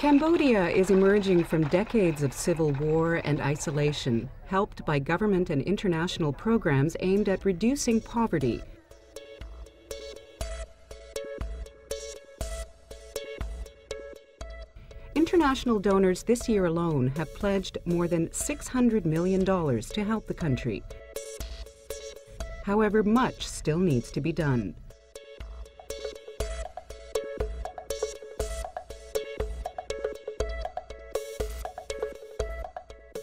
Cambodia is emerging from decades of civil war and isolation, helped by government and international programs aimed at reducing poverty. International donors this year alone have pledged more than $600 million to help the country. However, much still needs to be done.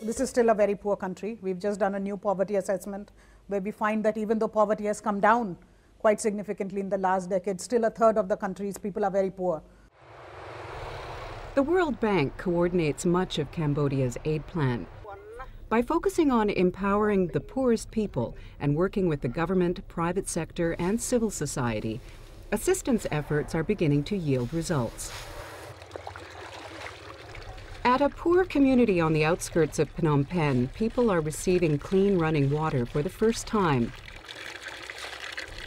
This is still a very poor country. We've just done a new poverty assessment where we find that even though poverty has come down quite significantly in the last decade, still a third of the country's people are very poor. The World Bank coordinates much of Cambodia's aid plan. By focusing on empowering the poorest people and working with the government, private sector, and civil society, assistance efforts are beginning to yield results. At a poor community on the outskirts of Phnom Penh, people are receiving clean running water for the first time.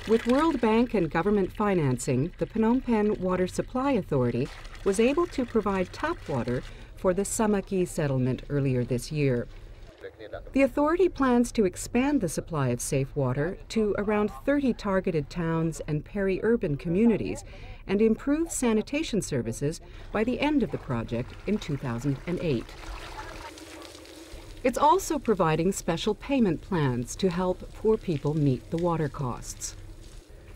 With World Bank and government financing, the Phnom Penh Water Supply Authority was able to provide tap water for the Samaki settlement earlier this year. The authority plans to expand the supply of safe water to around 30 targeted towns and peri-urban communities and improve sanitation services by the end of the project in 2008. It's also providing special payment plans to help poor people meet the water costs.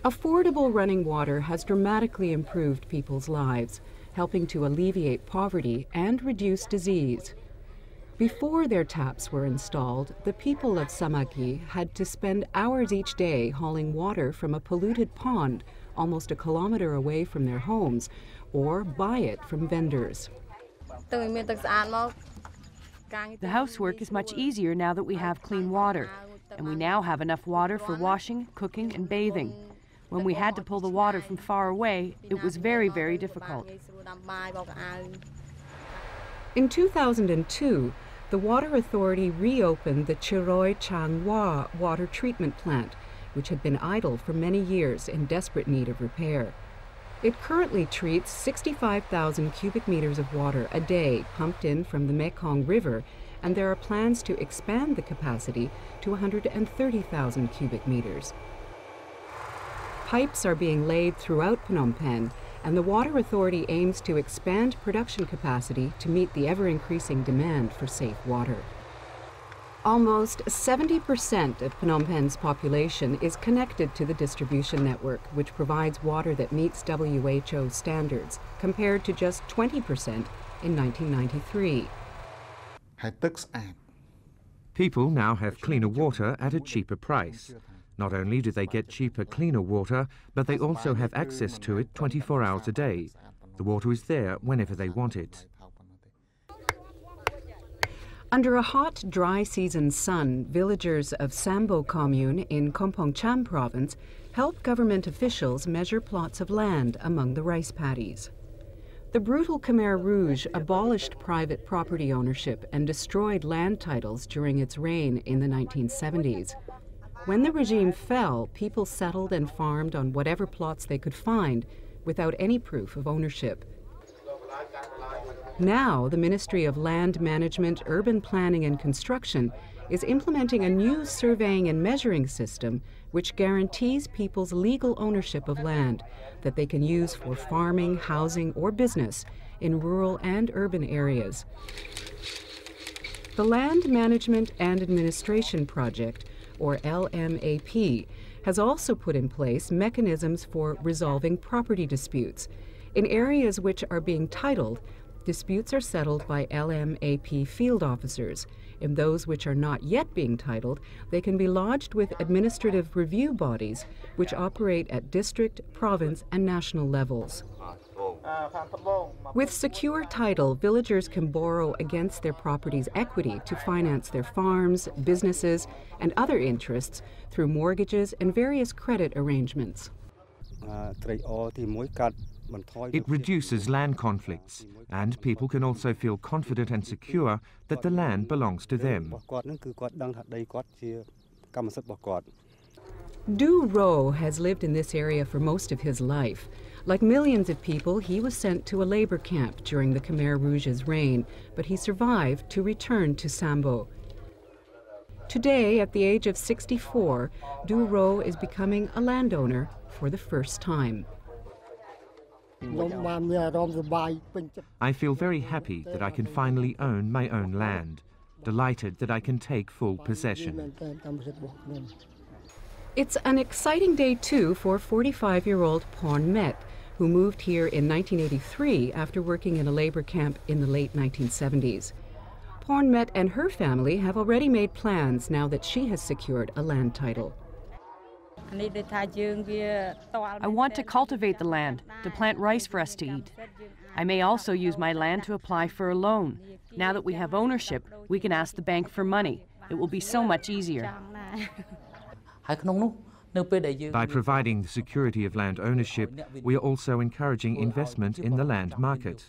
Affordable running water has dramatically improved people's lives, helping to alleviate poverty and reduce disease. Before their taps were installed, the people of Samaki had to spend hours each day hauling water from a polluted pond almost a kilometer away from their homes, or buy it from vendors. The housework is much easier now that we have clean water, and we now have enough water for washing, cooking, and bathing. When we had to pull the water from far away, it was very, very difficult. In 2002, the Water Authority reopened the Chroy Changwat Water Treatment Plant, which had been idle for many years in desperate need of repair. It currently treats 65,000 cubic meters of water a day pumped in from the Mekong River, and there are plans to expand the capacity to 130,000 cubic meters. Pipes are being laid throughout Phnom Penh, and the Water Authority aims to expand production capacity to meet the ever-increasing demand for safe water. Almost 70% of Phnom Penh's population is connected to the distribution network, which provides water that meets WHO standards, compared to just 20% in 1993. People now have cleaner water at a cheaper price. Not only do they get cheaper, cleaner water, but they also have access to it 24 hours a day. The water is there whenever they want it. Under a hot, dry season sun, villagers of Sambo commune in Kompong Cham province help government officials measure plots of land among the rice paddies. The brutal Khmer Rouge abolished private property ownership and destroyed land titles during its reign in the 1970s. When the regime fell, people settled and farmed on whatever plots they could find without any proof of ownership. Now, the Ministry of Land Management, Urban Planning and Construction is implementing a new surveying and measuring system which guarantees people's legal ownership of land that they can use for farming, housing, or business in rural and urban areas. The Land Management and Administration Project, or LMAP, has also put in place mechanisms for resolving property disputes. In areas which are being titled, disputes are settled by LMAP field officers. In those which are not yet being titled, they can be lodged with administrative review bodies which operate at district, province, and national levels. With secure title, villagers can borrow against their property's equity to finance their farms, businesses, and other interests through mortgages and various credit arrangements. It reduces land conflicts, and people can also feel confident and secure that the land belongs to them. Du Ro has lived in this area for most of his life. Like millions of people, he was sent to a labor camp during the Khmer Rouge's reign, but he survived to return to Sambo. Today, at the age of 64, Du Ro is becoming a landowner for the first time. I feel very happy that I can finally own my own land, delighted that I can take full possession. It's an exciting day, too, for 45-year-old Pon Met, who moved here in 1983 after working in a labor camp in the late 1970s. Pon Met and her family have already made plans now that she has secured a land title. I want to cultivate the land, to plant rice for us to eat. I may also use my land to apply for a loan. Now that we have ownership, we can ask the bank for money. It will be so much easier. By providing the security of land ownership, we are also encouraging investment in the land market.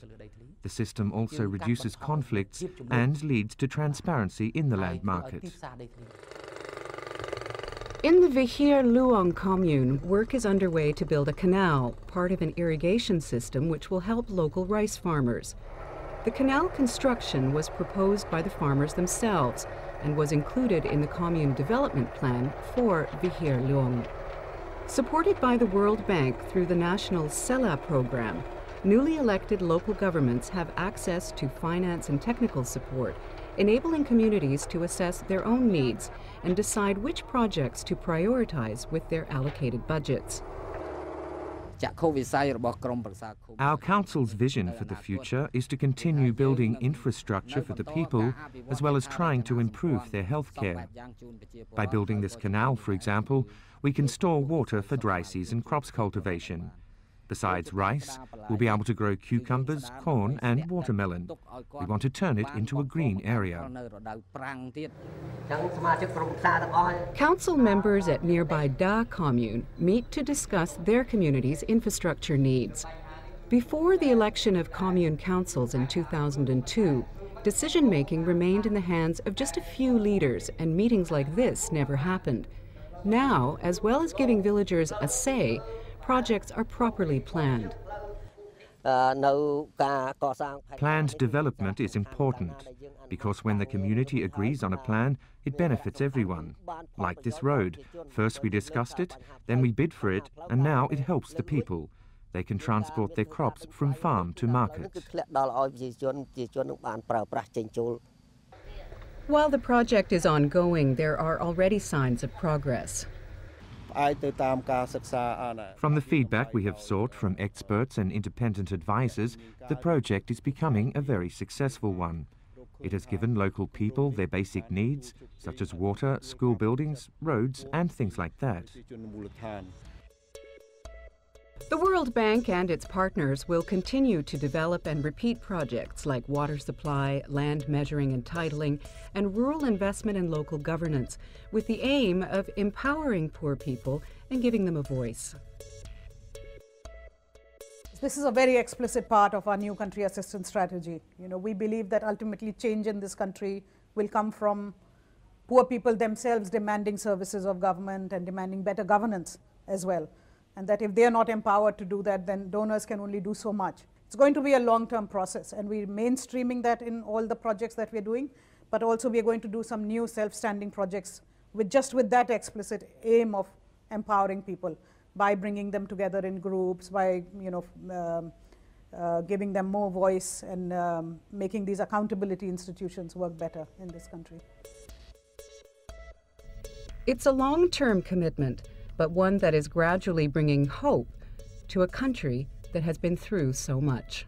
The system also reduces conflicts and leads to transparency in the land market. In the Vihear Luong commune, work is underway to build a canal, part of an irrigation system which will help local rice farmers. The canal construction was proposed by the farmers themselves and was included in the commune development plan for Vihear Luong. Supported by the World Bank through the national SELA program, newly elected local governments have access to finance and technical support, enabling communities to assess their own needs and decide which projects to prioritize with their allocated budgets. Our council's vision for the future is to continue building infrastructure for the people, as well as trying to improve their health care. By building this canal, for example, we can store water for dry season crops cultivation. Besides rice, we'll be able to grow cucumbers, corn and watermelon. We want to turn it into a green area. Council members at nearby Da commune meet to discuss their community's infrastructure needs. Before the election of commune councils in 2002, decision-making remained in the hands of just a few leaders, and meetings like this never happened. Now, as well as giving villagers a say, projects are properly planned. Planned development is important because when the community agrees on a plan, it benefits everyone. Like this road, first we discussed it, then we bid for it, and now it helps the people. They can transport their crops from farm to market. While the project is ongoing, there are already signs of progress. From the feedback we have sought from experts and independent advisors, the project is becoming a very successful one. It has given local people their basic needs, such as water, school buildings, roads, and things like that. The World Bank and its partners will continue to develop and repeat projects like water supply, land measuring and titling, and rural investment in local governance, with the aim of empowering poor people and giving them a voice. This is a very explicit part of our new country assistance strategy. You know, we believe that ultimately change in this country will come from poor people themselves demanding services of government and demanding better governance as well. And that if they are not empowered to do that, then donors can only do so much. It's going to be a long-term process, and we're mainstreaming that in all the projects that we're doing, but also we're going to do some new self-standing projects with that explicit aim of empowering people by bringing them together in groups, by giving them more voice and making these accountability institutions work better in this country. It's a long-term commitment, but one that is gradually bringing hope to a country that has been through so much.